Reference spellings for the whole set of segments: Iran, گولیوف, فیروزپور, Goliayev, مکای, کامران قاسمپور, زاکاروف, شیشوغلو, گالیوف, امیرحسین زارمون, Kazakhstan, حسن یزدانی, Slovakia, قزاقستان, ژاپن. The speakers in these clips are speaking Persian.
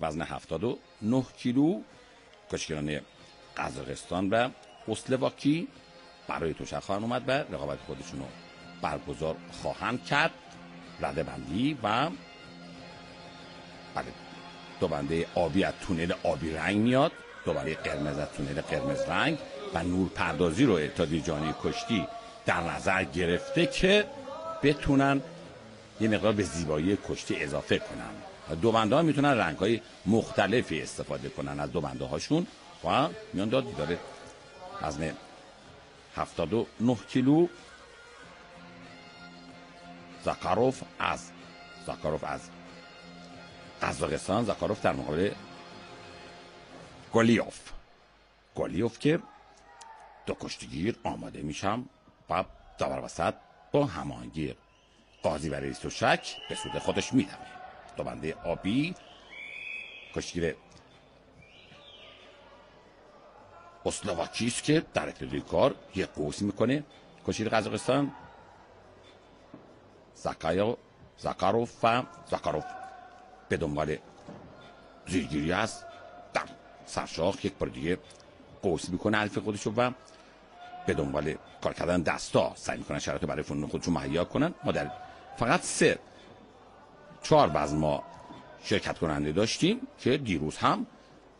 وزن 79 کیلو کشکران قزاقستان و اسلواکی برای توشک خواهند اومد و رقابت خودشون رو برگزار خواهند کرد. رده بندی و دو بنده آبی از تونل آبی رنگ میاد، دو بنده قرمز از تونل قرمز رنگ، و نورپردازی رو اتحادیه جهانی کشتی در نظر گرفته که بتونن یه مقدار به زیبایی کشتی اضافه کنن. دو بنده ها میتونن رنگ های مختلفی استفاده کنن از دو بنده هاشون و میان داد داره وزن 79 کیلو زاکاروف از قزاقستان، زاکاروف در مقابل گولیوف که دو کشتیگیر آماده میشم و داور وسط با هماهنگی قاضی و رئیس توشک به سود خودش میدمه. دو بنده آبی کشتیگیر اسلواکی است که در ابتدای کار یه قوس میکنه کشتیگیر قزاقستان زاکاروف به دنبال زیرگیری هست. سرشاخ یک بار دیگه قوس میکنه حریف خودشو و به دنبال کار کردن دستا سعی میکنن شرایط برای فنون خودشون مهیا کنن. ما در فقط 4 وزن ما شرکت کننده داشتیم که دیروز هم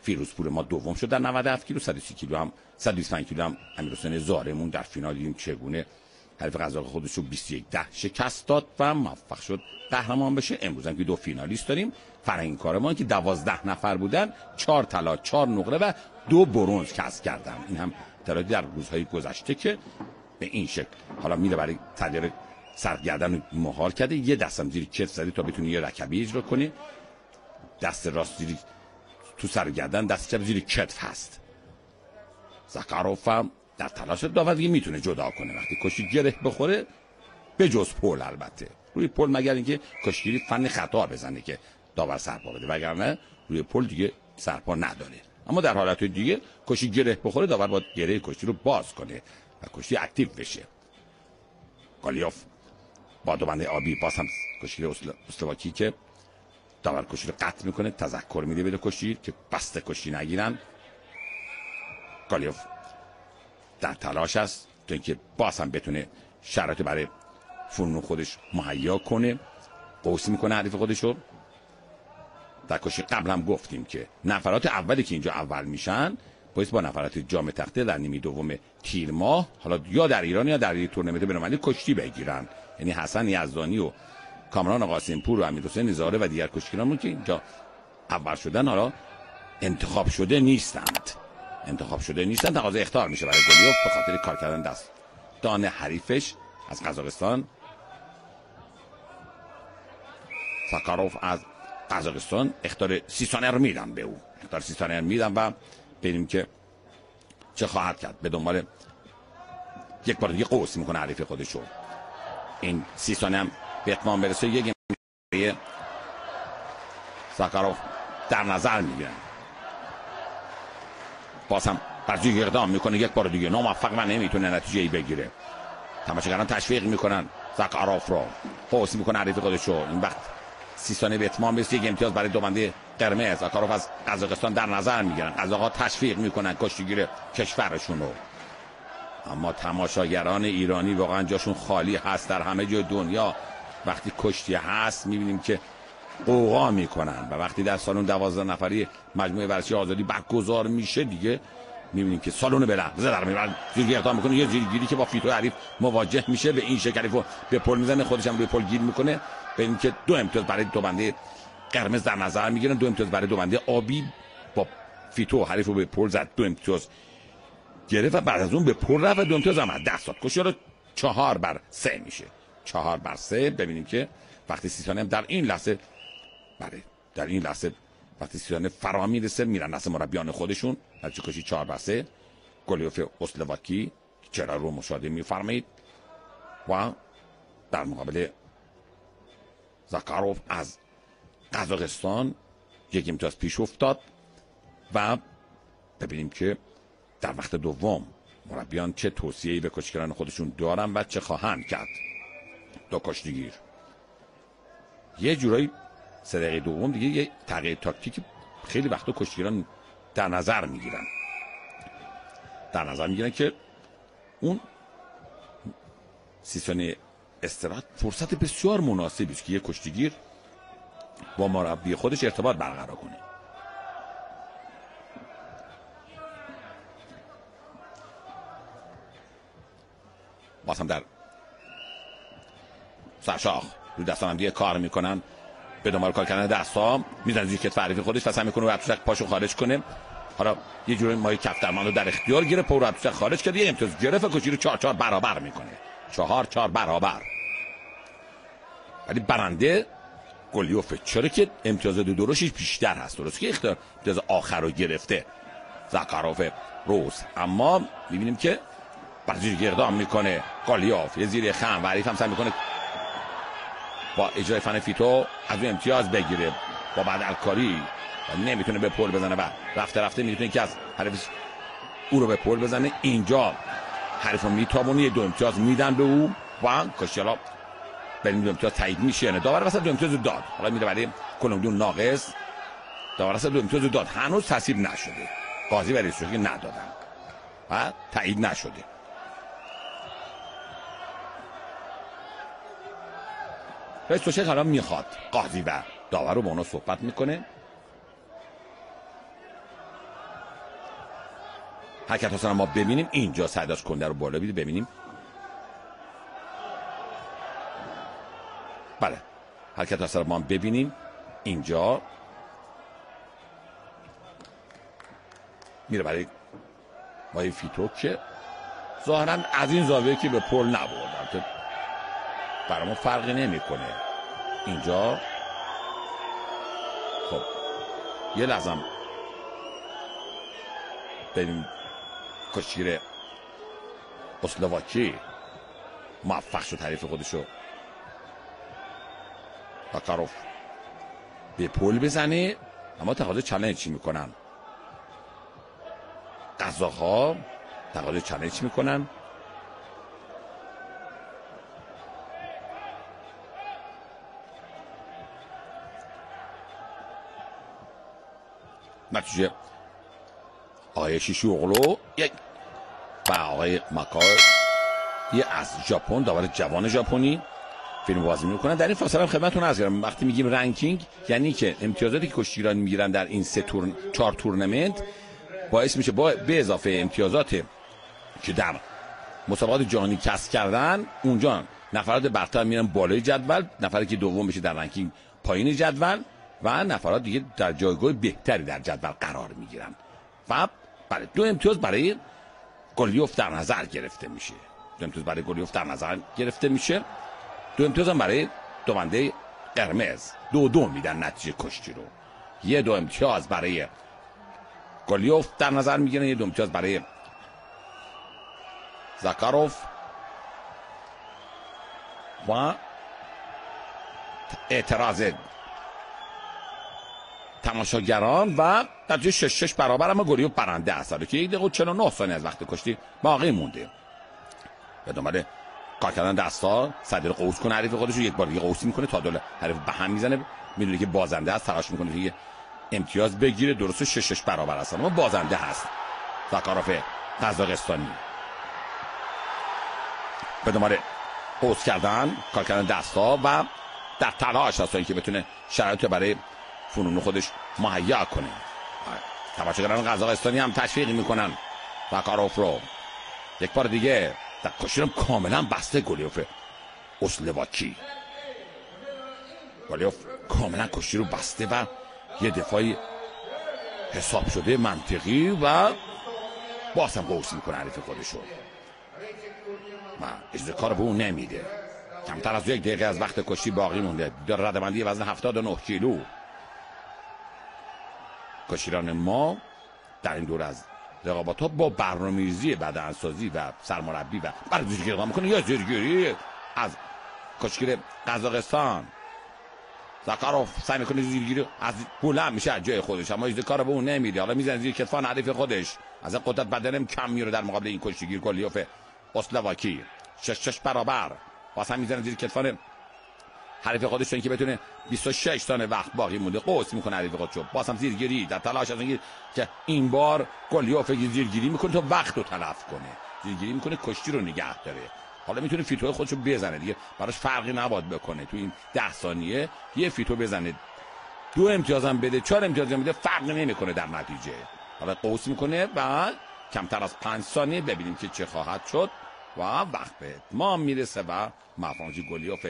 فیروزپور ما دوم شد در 97 کیلو، 130 کیلو هم 125 کیلو هم امیرحسین زارمون در فینال دیدیم چگونه حریف قزاق خودشو 21-10 شکست داد و موفق شد قهرمان بشه. امروز هم که 2 فینالیست داریم، فرنگی کارمان که 12 نفر بودن 4 طلا 4 نقره و 2 برنز کسب کردن. این هم تلاش در روزهای گذشته که به این شکل حالا میره برای تغییر سرگردن مهار کرده. یه دستم زیر کف زده تا بتونه یه رکبی اجرا کنه، دست راست زیر تو سرگردن، دست چپ زیر کتف هست. زاکاروف هم در تلاش داوری میتونه جدا کنه وقتی کشتی گره بخوره، به جز پول البته. روی پول مگر اینکه کشتیگیری فن خطا بزنه که داور سرپا بده، وگرنه روی پول دیگه سرپا نداره. اما در حالت دیگه کشتی گره بخوره داور باید گره کشتی رو باز کنه و کشتی اکتیو بشه. گالیوف با دو بنده آبی باز هم کشتی اسلواکی که داور کشتی رو قطع میکنه، تذکر میده به کشتی که بسته کشتی نگیرن. گالیوف در تلاش است تا اینکه باز هم بتونه شرایط برای فرنون خودش مهیا کنه. قوس میکنه حریف خودش رو. در کشتی قبل هم گفتیم که نفرات اولی که اینجا اول میشن باید با نفرات جام تخته در نیمه دوم تیر ماه حالا یا در ایران یا در یه تورنمنت بین‌المللی کشتی بگیرن. یعنی حسن یزدانی و کامران قاسمپور و امیرحسین زاره و دیگر کشتیرانمون که اینجا اول شدن حالا انتخاب شده نیستند. تقاضا اخطار میشه برای گولیوف به خاطر کار کردن دست دان حریفش از قزاقستان. زاکاروف از قزاقستان اخطار 30 ثانیه رو میدم به او، اخطار 30 ثانیه میدم و ببینیم که چه خواهد کرد. به دنبال یک بار دیگه قوس میکنه حریف خودش رو. این 30 ثانیه هم به اتمام برسه یک برای زاکاروف در نظر میگیرن. باز هم برجی اقدام میکنه یک بار دیگه ناموفق و نمیتونه نتیجه ای بگیره. تماشاگران تشویق میکنن زاکاروف رو، قوس میکنه حریف خودش رو. این وقت 30 ثانیه به اتمام رسید. یک امتیاز برای دو بنده قرمز زاکاروف از قزاقستان در نظر میگیرن. قزاق‌ها تشویق میکنن کشتیگیر کشورشون رو، اما تماشاگران ایرانی واقعا جاشون خالی هست. در همه جای دنیا وقتی کشتی هست میبینیم که قوغا میکنن و وقتی در سالن 12 نفری مجموعه ورزشی آزادی برگزار میشه دیگه میبینیم که سالن بلغزه در میبرن. زیرگیری اقدام میکنه، یه زیرگیری که با فیتو حریف مواجه میشه، به این شکلی رو به پل میزنه، خودش هم روی پل گیر میکنه. ببین که 2 امتیاز برای دو بنده قرمز در نظر میگیرن، 2 امتیاز برای دو بنده آبی. با فیتو حریف رو به پل زد، 2 امتیاز گرفت و بعد از اون به پل رفت و 2 امتیاز هم دست داد. کشتی رو 4/3 میشه، 4/3. ببینیم که وقتی 30 ثانیه در این لحظه وقتی 30 ثانیه فرا میرسه میرن دست مربیان خودشون. هرچی کشی 4/3 گولیوف اسلواکی چرا رو مشاهده میفرمایید و در مقابل زاکاروف از قزاقستان یک امتیاز پیش افتاد و ببینیم که در وقت دوم مربیان چه توصیه‌ای به کشتیگیران خودشون دارن و چه خواهند کرد. دو کشتیگیر یه جورایی 3 دقیقه دوم دیگه یه تغییر تاکتیکی خیلی وقتا کشتیگیران در نظر میگیرن که اون سیستم استراحت فرصت بسیار مناسبی است که یک کشتیگیر با مربی خودش ارتباط برقرار کنه. باز هم در سرشاخ رو دستام دیگه کار میکنن، به دنبال کار کردن دستام میزنه زیر کتف حریف خودش، واسه میکنه و عطوشک پاشو خارج کنه. حالا یه جوری مای کفترمان رو در اختیار گیره، پورو عطوشک خارج کرد، یه امتیاز گرفت، کشتی رو 4-4 برابر میکنه. 4-4 برابر. ولی برنده گولیوف، چرا که امتیاز دو دروشش بیشتر هست، درست که اختیار امتیاز آخر رو گرفته زاکاروف روس، اما میبینیم که بازی گردام میکنه گولیوف، یه زیر خم و حریف هم سعی میکنه با اجرای فن فیتو از اون امتیاز بگیره با بعد الکاری و نمیتونه به پول بزنه و رفته میتونه که از حریف او رو به پول بزنه. اینجا حریف رو میتابونه، یه دو امتیاز میدن به او و کشیلا بریم دو امتیاز تایید میشه، یعنی داور وسط دو امتیاز داد، حالا میره برای کلمدون ناقص، داور وسط دو امتیاز داد، هنوز تصویب نشده، قاضی برای سوکی ندادن و تایید نشده. رئیس الان میخواد قاضی و داور رو با اونا صحبت میکنه. حرکت حسن ما ببینیم، اینجا سعداش کنده رو بالا بیده ببینیم. بله حرکت حسن ما ببینیم، اینجا میره برای مای فیتو که ظاهرا از این زاویه که به پل نبردن برای ما فرقی نمیکنه. اینجا خب یه لازم ببینیم کشتیگیر اسلواکی موفق شد حریف خودشو زاکاروف به پول بزنه، اما تقاضای چالنج چی میکنن؟ قزاق‌ها تقاضای چالنج میکنن. نتیجه آقای شیشوغلو یک و آقای مکای از ژاپن، داور جوان ژاپنی فیلم بازی میکنن. در این فاصله هم خدمتتون عرض کردم وقتی میگیم رنکینگ یعنی که امتیازاتی که کشتیگیران میگیرن در این سه تورن 4 تورنمنت باعث میشه به اضافه امتیازات که در مسابقات جهانی کسب کردن، اونجا نفرات برتر میرن بالای جدول، نفری که دوم بشه در رنکینگ پایین جدول و نفرات دیگه در جایگاه بهتری در جدول قرار میگیرن و برای دو امتیاز برای گولیوف در نظر گرفته میشه. دو امتیاز هم برای دو بنده قرمز، 2-2 میدن نتیجه کشتی رو. یه دو امتیاز برای گولیوف در نظر میگیرن، یه دو امتیاز برای زاکاروف و اعتراض تماشاگران و نتیجه 6-6 برابر، اما گولیوف برنده است که 1 دقیقه و 49 ثانیه از وقت کشتی باقی مونده. به دنبال کار کردن دستا صدر قوس کنه حریف خودش رو، یک بار دیگه قوس میکنه تا دل حریف به هم میزنه، میدونه که بازنده است، تلاش میکنه که امتیاز بگیره، درسته 6-6 برابر است اما بازنده هست زاکاروف قزاقستانی. به دنبال قوس کردن کار کردن دستا و در تلاش هست که بتونه شرایط برای فنون خودش مهیا کنه. تماشاگران قزاقستانی هم تشویق میکنن زاکاروف رو، یک بار دیگه در کشتیرم کاملا بسته گولیوف اسلواکی، گولیوف کاملا کشتی رو بسته و یه دفاعی حساب شده منطقی و بازم قوس میکنه حریف خودش رو و اجازه کار به اون نمیده. کمتر از 1 دقیقه از وقت کشتی باقی مونده. دیدار ردبندی وزن 79 کیلو. کشتیران ما در این دوره از رقابت ها با برنامه‌ریزی بدنسازی و سرمربی و ورزشگری اقدام میکنه. یا زیرگیری از کشتیگیر قزاقستان زاکاروف سعی میکنه زیرگیری از بلند میشه از جای خودش، اما اجازه کار به اون نمیده، حالا میزنه زیر کتفان حریف خودش، از این قدرت بدنم کم میره در مقابل این کشتیگیر گولیوف اسلواکی. 6-6 برابر، واسه میزنه زیر کتفان حریف خودشون که بتونه 26 ثانیه وقت باقی مونده قوس میکنه حریف خودشو، باز هم زیرگیری در تلاش از اینکه این بار گلیوف زیرگیری میکنه تا وقت رو تلف کنه، زیرگیری میکنه کشتی رو نگه داره. حالا میتونه فیتو خودشو بزنه دیگه، براش فرقی نباد بکنه تو این 10 ثانیه یه فیتو بزنه، 2 امتیازم بده، 4 امتیازم بده، فرقی نمیکنه در نتیجه. حالا قوس میکنه و کمتر از 5 ثانیه ببینیم که چه خواهد شد و وقت به اتمام میرسه و مفاجی گلیوف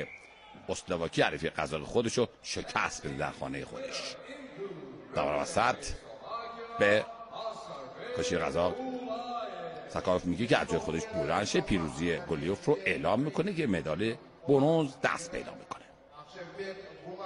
اسلواکی حریف قزاق خودشو شکست بده در خانه خودش. داور وسط به کشی قزاق، زاکاروف میگه که از جای خودش بلند شه، پیروزی گلیوف رو اعلام میکنه که مدال برنز دست پیدا میکنه.